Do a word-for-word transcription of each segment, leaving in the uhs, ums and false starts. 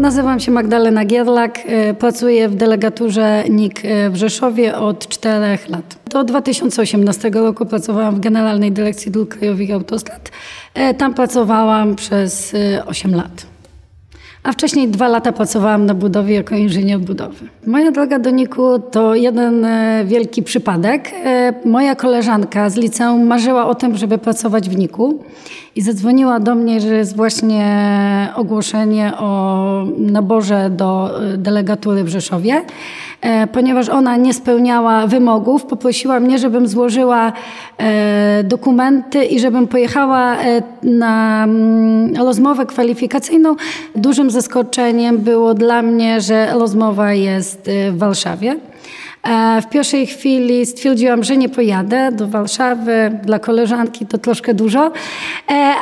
Nazywam się Magdalena Gierlak, pracuję w delegaturze N I K w Rzeszowie od czterech lat. Do dwa tysiące osiemnastego roku pracowałam w Generalnej Dyrekcji Dróg Krajowych i Autostrad. Tam pracowałam przez osiem lat. A wcześniej dwa lata pracowałam na budowie jako inżynier budowy. Moja droga do N I K-u to jeden wielki przypadek. Moja koleżanka z liceum marzyła o tym, żeby pracować w N I K-u i zadzwoniła do mnie, że jest właśnie ogłoszenie o naborze do delegatury w Rzeszowie. Ponieważ ona nie spełniała wymogów, poprosiła mnie, żebym złożyła dokumenty i żebym pojechała na rozmowę kwalifikacyjną. Dużym zaskoczeniem było dla mnie, że rozmowa jest w Warszawie. W pierwszej chwili stwierdziłam, że nie pojadę do Warszawy. Dla koleżanki to troszkę dużo,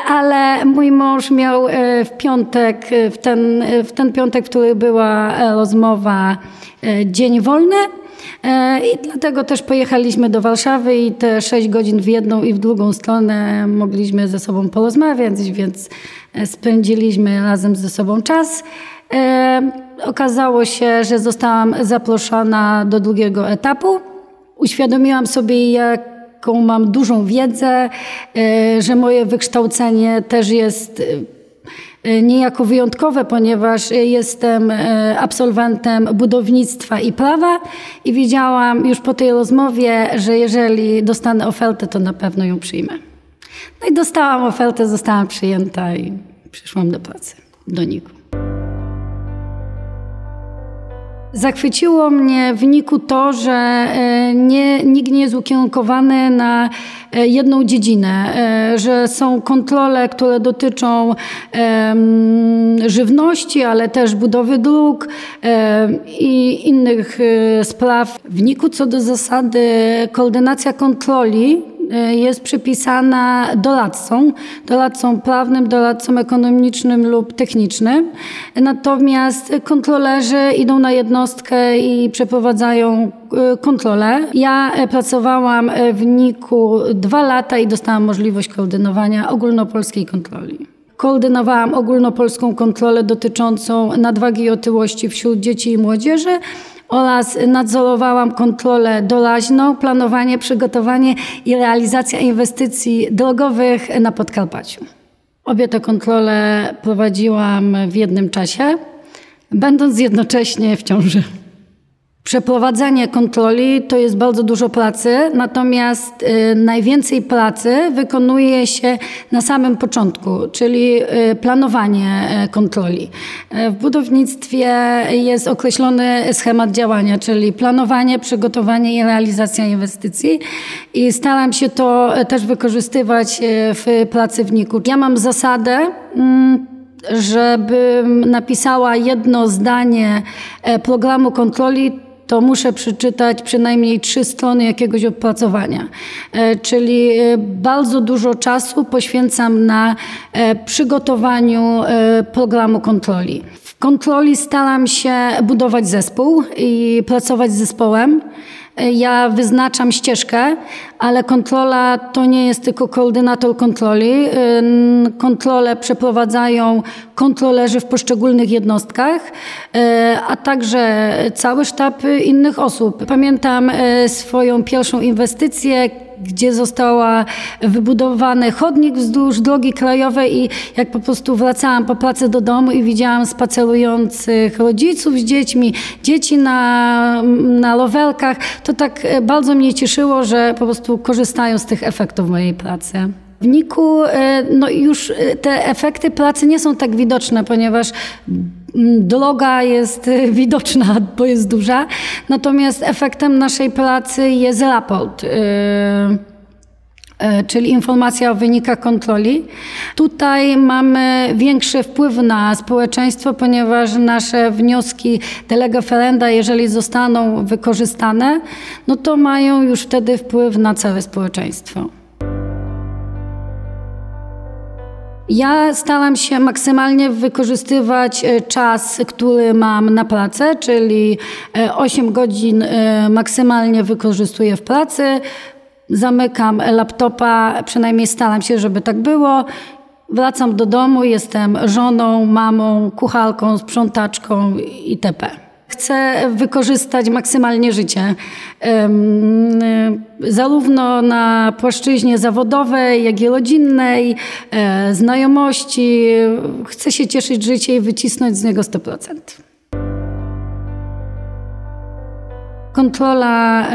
ale mój mąż miał w piątek, w ten, w ten piątek, w którym była rozmowa, dzień wolny. I dlatego też pojechaliśmy do Warszawy i te sześć godzin w jedną i w drugą stronę mogliśmy ze sobą porozmawiać, więc spędziliśmy razem ze sobą czas. Okazało się, że zostałam zaproszona do drugiego etapu. Uświadomiłam sobie, jaką mam dużą wiedzę, że moje wykształcenie też jest niejako wyjątkowe, ponieważ jestem absolwentem budownictwa i prawa i wiedziałam już po tej rozmowie, że jeżeli dostanę ofertę, to na pewno ją przyjmę. No i dostałam ofertę, zostałam przyjęta i przyszłam do pracy, do N I K-u. Zachwyciło mnie w N I K-u to, że nie, nikt nie jest ukierunkowany na jedną dziedzinę, że są kontrole, które dotyczą żywności, ale też budowy dróg i innych spraw. W N I K-u co do zasady koordynacja kontroli jest przypisana doradcom, doradcom prawnym, doradcom ekonomicznym lub technicznym. Natomiast kontrolerzy idą na jednostkę i przeprowadzają kontrolę. Ja pracowałam w N I K-u dwa lata i dostałam możliwość koordynowania ogólnopolskiej kontroli. Koordynowałam ogólnopolską kontrolę dotyczącą nadwagi i otyłości wśród dzieci i młodzieży oraz nadzorowałam kontrolę doraźną, planowanie, przygotowanie i realizacja inwestycji drogowych na Podkarpaciu. Obie te kontrole prowadziłam w jednym czasie, będąc jednocześnie w ciąży. Przeprowadzanie kontroli to jest bardzo dużo pracy, natomiast y, najwięcej pracy wykonuje się na samym początku, czyli y, planowanie y, kontroli. Y, w budownictwie jest określony schemat działania, czyli planowanie, przygotowanie i realizacja inwestycji. I staram się to y, też wykorzystywać y, w pracy w N I K-u. Ja mam zasadę, y, żebym napisała jedno zdanie y, programu kontroli, to muszę przeczytać przynajmniej trzy strony jakiegoś opracowania. Czyli bardzo dużo czasu poświęcam na przygotowaniu programu kontroli. W kontroli staram się budować zespół i pracować z zespołem. Ja wyznaczam ścieżkę, ale kontrola to nie jest tylko koordynator kontroli. Kontrole przeprowadzają kontrolerzy w poszczególnych jednostkach, a także cały sztab innych osób. Pamiętam swoją pierwszą inwestycję, gdzie została wybudowany chodnik wzdłuż drogi krajowej i jak po prostu wracałam po pracy do domu i widziałam spacerujących rodziców z dziećmi, dzieci na, na rowerkach, to tak bardzo mnie cieszyło, że po prostu korzystają z tych efektów mojej pracy. W N I K-u no już te efekty pracy nie są tak widoczne, ponieważ droga jest widoczna, bo jest duża, natomiast efektem naszej pracy jest raport, czyli informacja o wynikach kontroli. Tutaj mamy większy wpływ na społeczeństwo, ponieważ nasze wnioski de lege ferenda, jeżeli zostaną wykorzystane, no to mają już wtedy wpływ na całe społeczeństwo. Ja staram się maksymalnie wykorzystywać czas, który mam na pracę, czyli osiem godzin maksymalnie wykorzystuję w pracy. Zamykam laptopa, przynajmniej staram się, żeby tak było Wracam do domu, jestem żoną, mamą, kucharką, sprzątaczką itp. Chcę wykorzystać maksymalnie życie, zarówno na płaszczyźnie zawodowej, jak i rodzinnej, znajomości. Chcę się cieszyć życiem i wycisnąć z niego sto procent. Kontrola,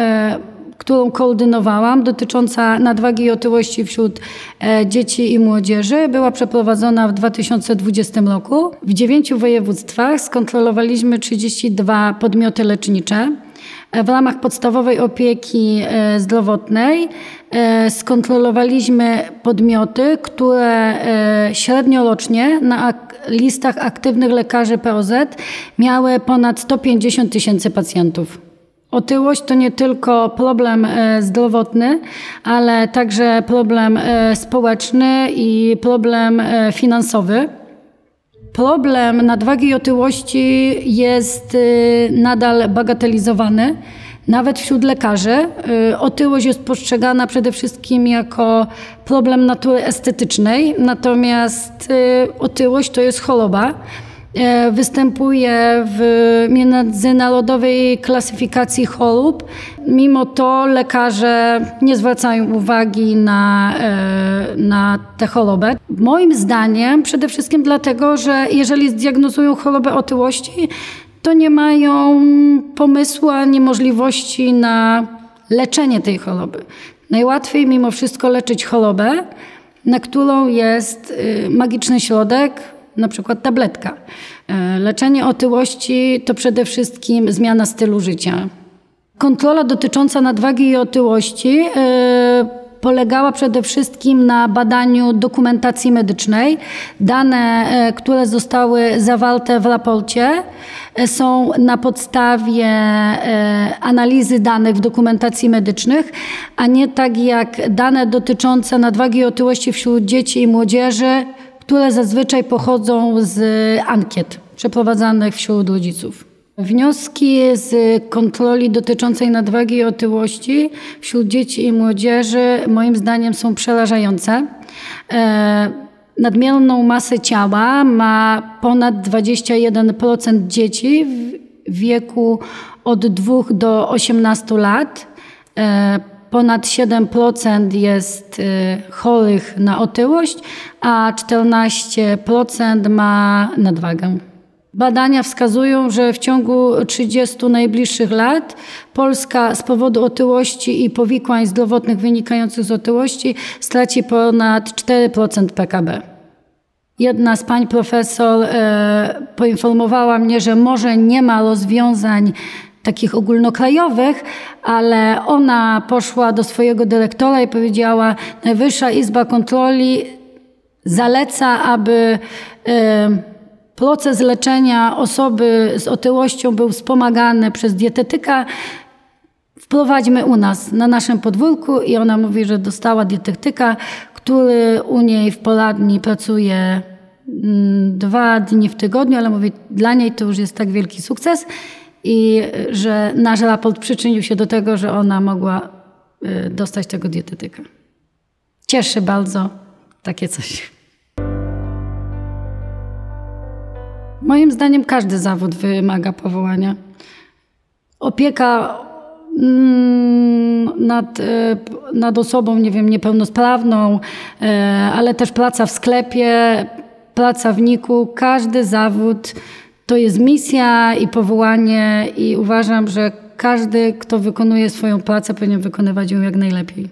którą koordynowałam, dotycząca nadwagi i otyłości wśród dzieci i młodzieży, była przeprowadzona w dwa tysiące dwudziestym roku. W dziewięciu województwach skontrolowaliśmy trzydzieści dwa podmioty lecznicze. W ramach podstawowej opieki zdrowotnej skontrolowaliśmy podmioty, które średniorocznie na listach aktywnych lekarzy P O Z miały ponad sto pięćdziesiąt tysięcy pacjentów. Otyłość to nie tylko problem zdrowotny, ale także problem społeczny i problem finansowy. Problem nadwagi i otyłości jest nadal bagatelizowany. Nawet wśród lekarzy otyłość jest postrzegana przede wszystkim jako problem natury estetycznej, natomiast otyłość to jest choroba. Występuje w międzynarodowej klasyfikacji chorób. Mimo to lekarze nie zwracają uwagi na, na tę chorobę. Moim zdaniem przede wszystkim dlatego, że jeżeli zdiagnozują chorobę otyłości, to nie mają pomysłu ani możliwości na leczenie tej choroby. Najłatwiej mimo wszystko leczyć chorobę, na którą jest magiczny środek, na przykład tabletka. Leczenie otyłości to przede wszystkim zmiana stylu życia. Kontrola dotycząca nadwagi i otyłości polegała przede wszystkim na badaniu dokumentacji medycznej. Dane, które zostały zawarte w raporcie, są na podstawie analizy danych w dokumentacji medycznych, a nie tak jak dane dotyczące nadwagi i otyłości wśród dzieci i młodzieży, które zazwyczaj pochodzą z ankiet przeprowadzanych wśród rodziców. Wnioski z kontroli dotyczącej nadwagi i otyłości wśród dzieci i młodzieży moim zdaniem są przerażające. Nadmierną masę ciała ma ponad dwadzieścia jeden procent dzieci w wieku od dwóch do osiemnastu lat. Ponad siedem procent jest chorych na otyłość, a czternaście procent ma nadwagę. Badania wskazują, że w ciągu trzydziestu najbliższych lat Polska z powodu otyłości i powikłań zdrowotnych wynikających z otyłości straci ponad cztery procent P K B. Jedna z pań profesor e, poinformowała mnie, że może nie ma rozwiązań takich ogólnokrajowych, ale ona poszła do swojego dyrektora i powiedziała: Najwyższa Izba Kontroli zaleca, aby proces leczenia osoby z otyłością był wspomagany przez dietetyka. Wprowadźmy u nas, na naszym podwórku. I ona mówi, że dostała dietetyka, który u niej w poradni pracuje dwa dni w tygodniu, ale mówi, dla niej to już jest tak wielki sukces, i że nasz raport przyczynił się do tego, że ona mogła dostać tego dietetyka. Cieszy bardzo takie coś. Moim zdaniem każdy zawód wymaga powołania. Opieka nad, nad osobą, nie wiem, niepełnosprawną, ale też praca w sklepie, praca w niku, każdy zawód to jest misja i powołanie, i uważam, że każdy, kto wykonuje swoją pracę, powinien wykonywać ją jak najlepiej.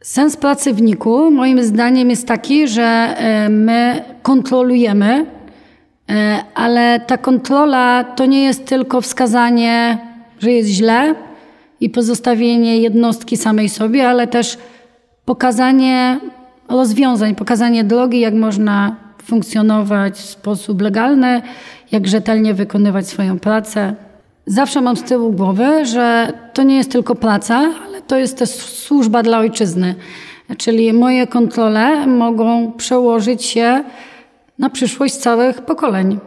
Sens pracy w niku moim zdaniem jest taki, że my kontrolujemy, ale ta kontrola to nie jest tylko wskazanie, że jest źle i pozostawienie jednostki samej sobie, ale też pokazanie rozwiązań, pokazanie drogi, jak można funkcjonować w sposób legalny, jak rzetelnie wykonywać swoją pracę. Zawsze mam z tyłu głowy, że to nie jest tylko praca, ale to jest też służba dla ojczyzny. Czyli moje kontrole mogą przełożyć się na przyszłość całych pokoleń.